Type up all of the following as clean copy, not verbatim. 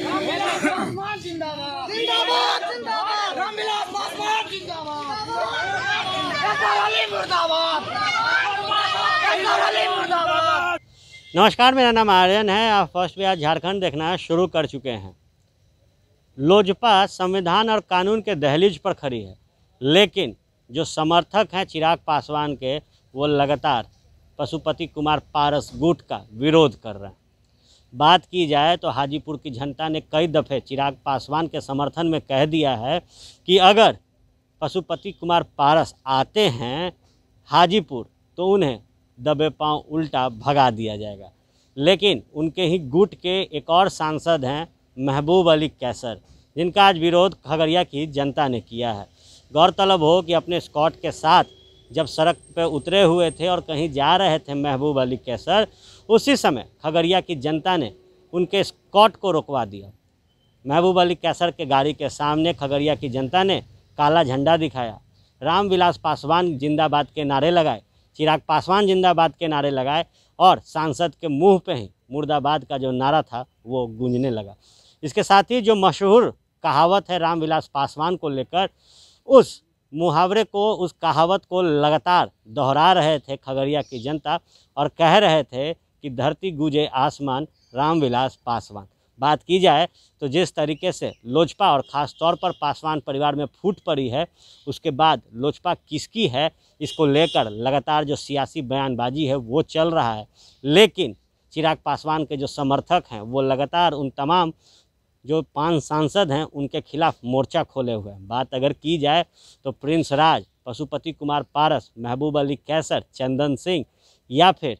जिंदाबाद जिंदाबाद जिंदाबाद रामविलास पासवान जिंदाबाद। नमस्कार, मेरा नाम आर्यन है। आप फर्स्ट बिहार झारखंड देखना शुरू कर चुके हैं। लोजपा संविधान और कानून के दहलीज पर खड़ी है, लेकिन जो समर्थक हैं चिराग पासवान के, वो लगातार पशुपति कुमार पारस गुट का विरोध कर रहे हैं। बात की जाए तो हाजीपुर की जनता ने कई दफ़े चिराग पासवान के समर्थन में कह दिया है कि अगर पशुपति कुमार पारस आते हैं हाजीपुर तो उन्हें दबे पांव उल्टा भगा दिया जाएगा। लेकिन उनके ही गुट के एक और सांसद हैं महबूब अली कैसर, जिनका आज विरोध खगड़िया की जनता ने किया है। गौरतलब हो कि अपने स्कॉट के साथ जब सड़क पर उतरे हुए थे और कहीं जा रहे थे महबूब अली कैसर, उसी समय खगड़िया की जनता ने उनके स्कॉट को रोकवा दिया। महबूब अली कैसर के गाड़ी के सामने खगड़िया की जनता ने काला झंडा दिखाया, रामविलास पासवान जिंदाबाद के नारे लगाए, चिराग पासवान जिंदाबाद के नारे लगाए और सांसद के मुंह पे ही मुर्दाबाद का जो नारा था वो गूंजने लगा। इसके साथ ही जो मशहूर कहावत है रामविलास पासवान को लेकर, उस मुहावरे को, उस कहावत को लगातार दोहरा रहे थे खगड़िया की जनता और कह रहे थे कि धरती गूंजे आसमान रामविलास पासवान। बात की जाए तो जिस तरीके से लोजपा और ख़ास तौर पर पासवान परिवार में फूट पड़ी है, उसके बाद लोजपा किसकी है इसको लेकर लगातार जो सियासी बयानबाजी है वो चल रहा है। लेकिन चिराग पासवान के जो समर्थक हैं वो लगातार उन तमाम जो 5 सांसद हैं उनके खिलाफ मोर्चा खोले हुए हैं। बात अगर की जाए तो प्रिंस राज, पशुपति कुमार पारस, महबूब अली कैसर, चंदन सिंह या फिर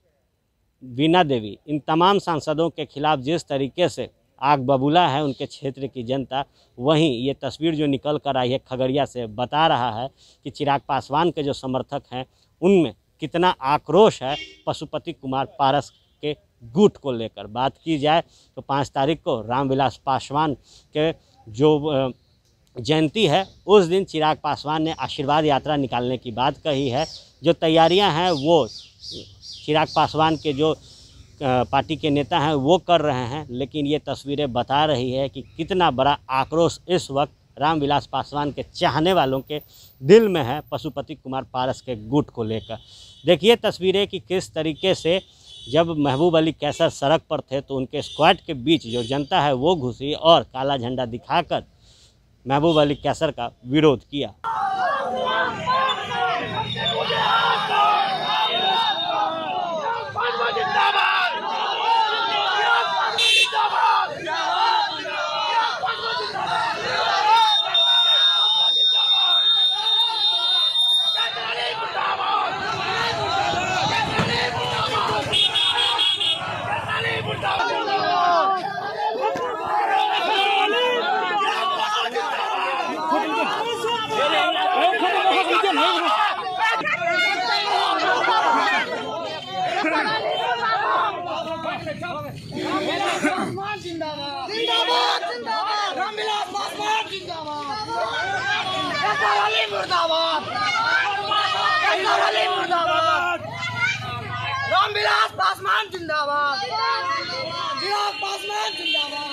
वीणा देवी, इन तमाम सांसदों के खिलाफ जिस तरीके से आग बबूला है उनके क्षेत्र की जनता, वहीं ये तस्वीर जो निकल कर आई है खगड़िया से बता रहा है कि चिराग पासवान के जो समर्थक हैं उनमें कितना आक्रोश है पशुपति कुमार पारस के गुट को लेकर। बात की जाए तो 5 तारीख को रामविलास पासवान के जो जयंती है, उस दिन चिराग पासवान ने आशीर्वाद यात्रा निकालने की बात कही है। जो तैयारियां हैं वो चिराग पासवान के जो पार्टी के नेता हैं वो कर रहे हैं, लेकिन ये तस्वीरें बता रही है कि कितना बड़ा आक्रोश इस वक्त रामविलास पासवान के चाहने वालों के दिल में है पशुपति कुमार पारस के गुट को लेकर। देखिए तस्वीरें कि किस तरीके से जब महबूब अली कैसर सड़क पर थे तो उनके स्क्वाड के बीच जो जनता है वो घुसी और काला झंडा दिखाकर महबूब अली कैसर का विरोध किया। जिंदाबाद जिंदाबाद जिंदाबाद रामविलास पासवान जिंदाबाद मुर्दाबाद मुर्दाबाद रामविलास पासवान जिंदाबाद चिराग पासवान जिंदाबाद।